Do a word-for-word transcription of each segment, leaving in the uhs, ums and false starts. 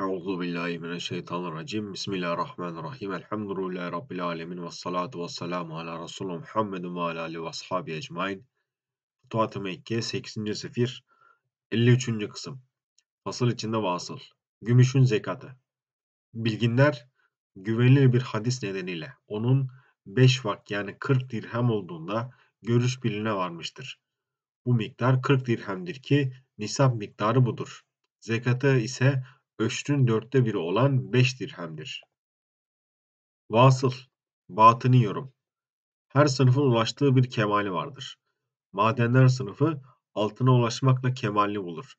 Euzubillahimineşşeytanirracim. Bismillahirrahmanirrahim. Elhamdülillahi Rabbil alemin. Vessalatu vesselamu ala Resulü Muhammedin ve ala alihi ve ashabi ecmain. Fütuhât-ı Mekke sekizinci sefir elli üçüncü kısım. Fasıl içinde vasıl. Gümüşün zekatı. Bilginler güvenilir bir hadis nedeniyle onun beş vak yani kırk dirhem olduğunda görüş birliğine varmıştır. Bu miktar kırk dirhemdir ki nisap miktarı budur. Zekatı ise ölçünün dörtte biri olan beş dirhemdir. Vasıl, batıni yorum. Her sınıfın ulaştığı bir kemali vardır. Madenler sınıfı altına ulaşmakla kemalini bulur.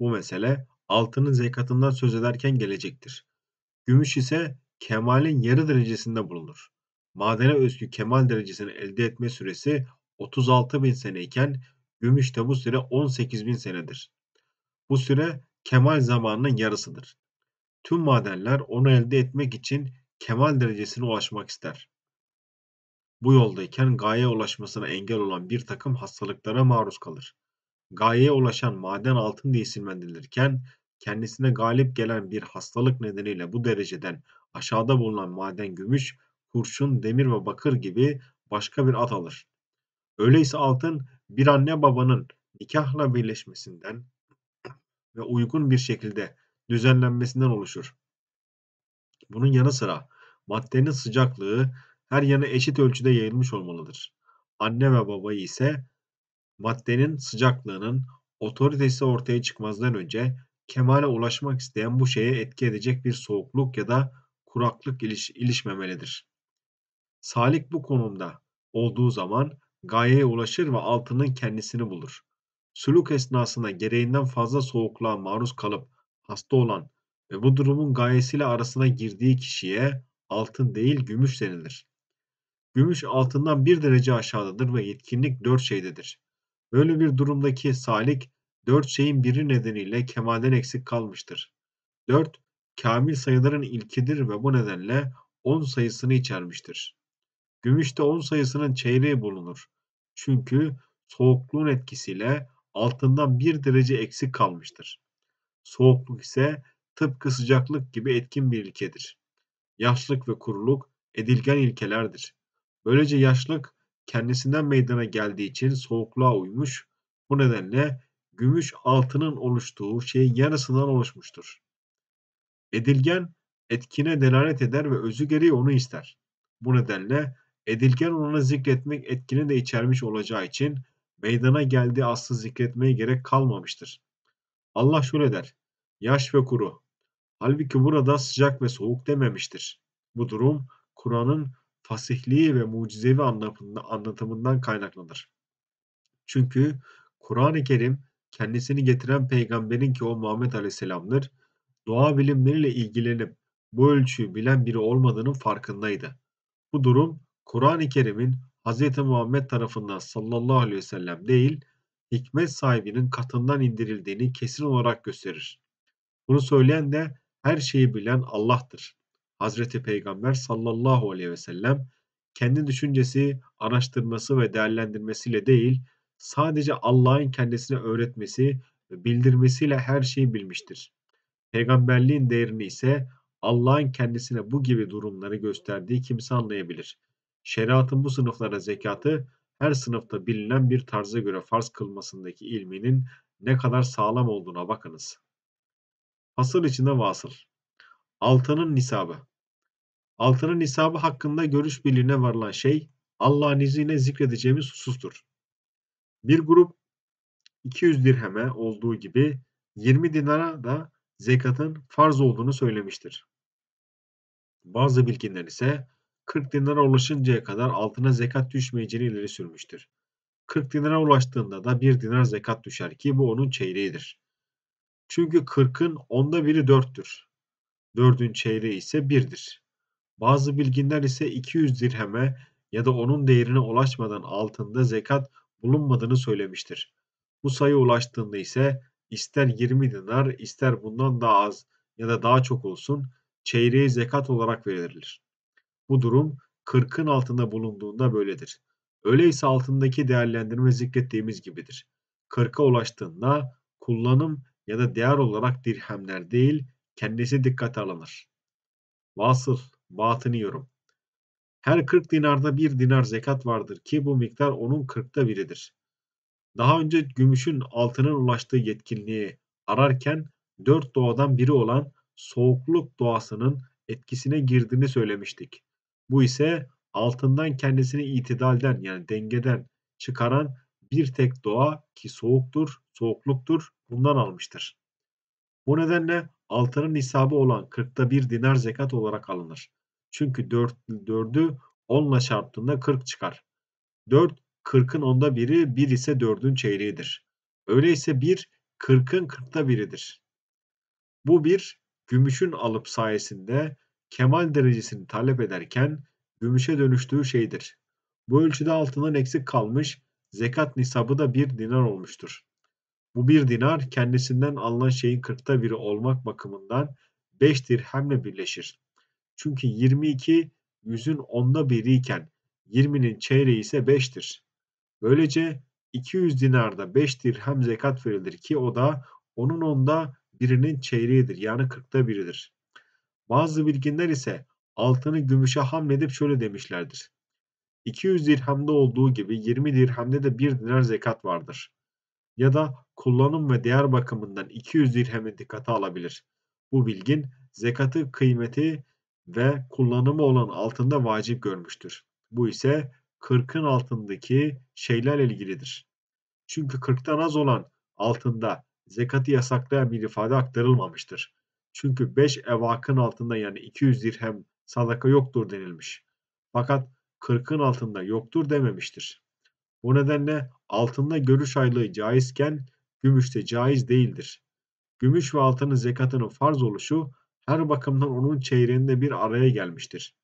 Bu mesele altının zekatından söz ederken gelecektir. Gümüş ise kemalin yarı derecesinde bulunur. Madene özgü kemal derecesini elde etme süresi otuz altı bin sene iken gümüşte bu süre on sekiz bin senedir. Bu süre kemal zamanının yarısıdır. Tüm madenler onu elde etmek için kemal derecesine ulaşmak ister. Bu yoldayken gayeye ulaşmasına engel olan bir takım hastalıklara maruz kalır. Gayeye ulaşan maden altın diye isimlendirilirken kendisine galip gelen bir hastalık nedeniyle bu dereceden aşağıda bulunan maden gümüş, kurşun, demir ve bakır gibi başka bir ad alır. Öyleyse altın bir anne babanın nikahla birleşmesinden ve uygun bir şekilde düzenlenmesinden oluşur. Bunun yanı sıra maddenin sıcaklığı her yana eşit ölçüde yayılmış olmalıdır. Anne ve babayı ise maddenin sıcaklığının otoritesi ortaya çıkmazdan önce kemale ulaşmak isteyen bu şeye etki edecek bir soğukluk ya da kuraklık iliş ilişmemelidir. Salik bu konumda olduğu zaman gayeye ulaşır ve altının kendisini bulur. Sülük esnasında gereğinden fazla soğukluğa maruz kalıp hasta olan ve bu durumun gayesiyle arasına girdiği kişiye altın değil gümüş denilir. Gümüş altından bir derece aşağıdadır ve yetkinlik dört şeydedir. Böyle bir durumdaki salik dört şeyin biri nedeniyle kemalden eksik kalmıştır. dört, kamil sayıların ilkidir ve bu nedenle on sayısını içermiştir. Gümüşte on sayısının çeyreği bulunur. Çünkü soğukluğun etkisiyle altından bir derece eksik kalmıştır. Soğukluk ise tıpkı sıcaklık gibi etkin bir ilkedir. Yaşlık ve kuruluk edilgen ilkelerdir. Böylece yaşlık kendisinden meydana geldiği için soğukluğa uymuş, bu nedenle gümüş altının oluştuğu şeyin yarısından oluşmuştur. Edilgen etkine delalet eder ve özü gereği onu ister. Bu nedenle edilgen olanı zikretmek etkini de içermiş olacağı için meydana geldiği aslı zikretmeye gerek kalmamıştır. Allah şöyle der: yaş ve kuru. Halbuki burada sıcak ve soğuk dememiştir. Bu durum Kur'an'ın fasihliği ve mucizevi anlatımından kaynaklanır. Çünkü Kur'an-ı Kerim kendisini getiren peygamberin ki o Muhammed Aleyhisselam'dır, doğa bilimleriyle ilgilenip bu ölçüyü bilen biri olmadığının farkındaydı. Bu durum Kur'an-ı Kerim'in Hazreti Muhammed tarafından sallallahu aleyhi ve sellem değil, hikmet sahibinin katından indirildiğini kesin olarak gösterir. Bunu söyleyen de her şeyi bilen Allah'tır. Hazreti Peygamber sallallahu aleyhi ve sellem kendi düşüncesi, araştırması ve değerlendirmesiyle değil, sadece Allah'ın kendisine öğretmesi ve bildirmesiyle her şeyi bilmiştir. Peygamberliğin değerini ise Allah'ın kendisine bu gibi durumları gösterdiği kimse anlayabilir. Şeriatın bu sınıflara zekatı her sınıfta bilinen bir tarza göre farz kılmasındaki ilminin ne kadar sağlam olduğuna bakınız. Fasıl içinde vasıl. Altının nisabı. Altının nisabı hakkında görüş birliğine varılan şey Allah'ın izniyle zikredeceğimiz husustur. Bir grup iki yüz dirheme olduğu gibi yirmi dinara da zekatın farz olduğunu söylemiştir. Bazı bilginler ise kırk dinara ulaşıncaya kadar altına zekat düşmeyeceğini ileri sürmüştür. kırk dinara ulaştığında da bir dinar zekat düşer ki bu onun çeyreğidir. Çünkü kırkın onda biri dörttür. dördün çeyreği ise birdir. Bazı bilginler ise iki yüz dirheme ya da onun değerine ulaşmadan altında zekat bulunmadığını söylemiştir. Bu sayı ulaştığında ise ister yirmi dinar, ister bundan daha az ya da daha çok olsun çeyreği zekat olarak verilir. Bu durum kırkın altında bulunduğunda böyledir. Öyleyse altındaki değerlendirme zikrettiğimiz gibidir. kırka ulaştığında kullanım ya da değer olarak dirhemler değil, kendisi dikkate alınır. Vasıl, batını yorum. Her kırk dinarda bir dinar zekat vardır ki bu miktar onun kırkta biridir. Daha önce gümüşün altının ulaştığı yetkinliği ararken dört doğadan biri olan soğukluk doğasının etkisine girdiğini söylemiştik. Bu ise altından kendisini itidalden yani dengeden çıkaran bir tek doğa ki soğuktur, soğukluktur bundan almıştır. Bu nedenle altının nisabı olan kırkta bir dinar zekat olarak alınır. Çünkü dört, dördü onla çarptığında kırk çıkar. dört, kırkın onda biri, bir ise dördün çeyreğidir. Öyleyse bir, kırkın kırkta biridir. Bu bir, gümüşün alıp sayesinde kemal derecesini talep ederken gümüşe dönüştüğü şeydir. Bu ölçüde altından eksik kalmış, zekat nisabı da bir dinar olmuştur. Bu bir dinar kendisinden alınan şeyin kırkta biri olmak bakımından beş dirhemle birleşir. Çünkü yirmi iki yüzün onda biri iken yirminin çeyreği ise beştir. Böylece iki yüz dinarda beş dirhem zekat verilir ki o da onun onda birinin çeyreğidir yani kırkta biridir. Bazı bilginler ise altını gümüşe hamledip şöyle demişlerdir. iki yüz dirhemde olduğu gibi yirmi dirhemde de bir dinar zekat vardır. Ya da kullanım ve değer bakımından iki yüz dirhemi dikkate alabilir. Bu bilgin zekatı kıymeti ve kullanımı olan altında vacip görmüştür. Bu ise kırkın altındaki şeylerle ilgilidir. Çünkü kırktan az olan altında zekatı yasaklayan bir ifade aktarılmamıştır. Çünkü beş evakın altında yani iki yüz dirhem sadaka yoktur denilmiş. Fakat kırkın altında yoktur dememiştir. Bu nedenle altında görüş aylığı caizken gümüşte caiz değildir. Gümüş ve altının zekatının farz oluşu her bakımdan onun çeyreğinde bir araya gelmiştir.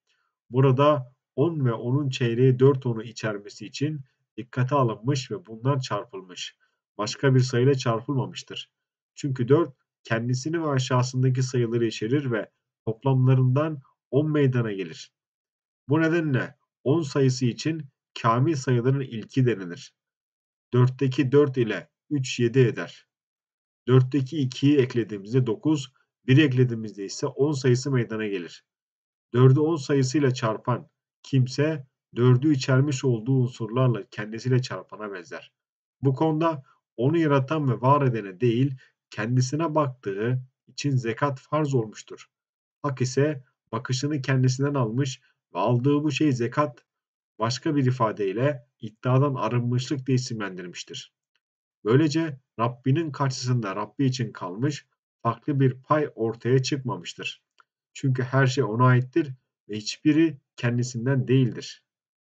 Burada on ve onun çeyreği dört onu içermesi için dikkate alınmış ve bundan çarpılmış. Başka bir sayıyla çarpılmamıştır. Çünkü dört kendisini ve aşağısındaki sayıları içerir ve toplamlarından on meydana gelir. Bu nedenle on sayısı için kamil sayıların ilki denilir. dörtteki dört ile üç yedi eder. dörtteki ikiyi eklediğimizde dokuz, biri eklediğimizde ise on sayısı meydana gelir. dördü on sayısıyla çarpan kimse dördü içermiş olduğu unsurlarla kendisiyle çarpana benzer. Bu konuda onu yaratan ve var edene değil kendisine baktığı için zekat farz olmuştur. Hak ise bakışını kendisinden almış ve aldığı bu şey zekat başka bir ifadeyle iddiadan arınmışlık diye isimlendirmiştir. Böylece Rabbinin karşısında Rabbi için kalmış farklı bir pay ortaya çıkmamıştır. Çünkü her şey ona aittir ve hiçbiri kendisinden değildir.